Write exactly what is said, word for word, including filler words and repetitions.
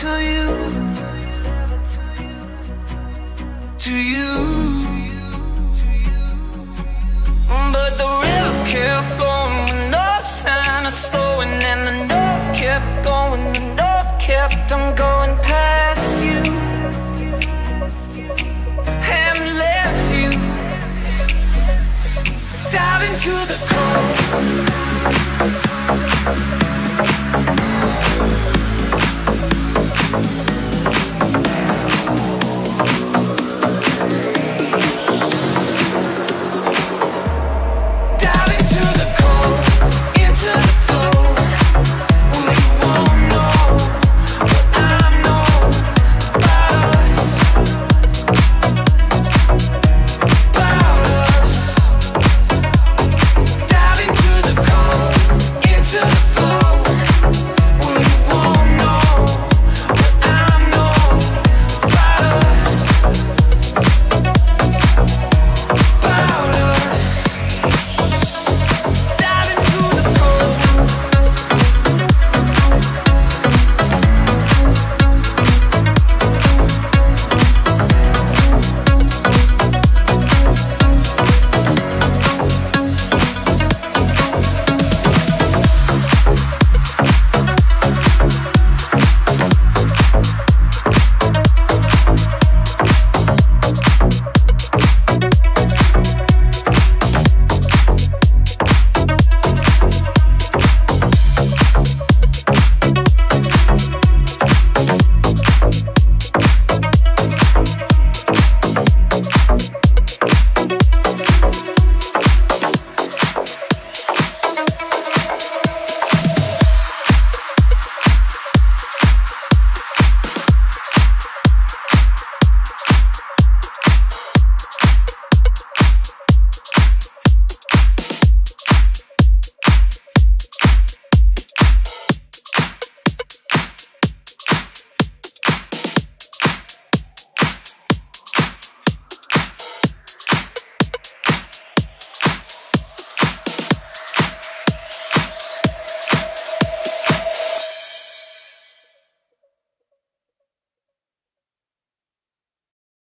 to you, to you.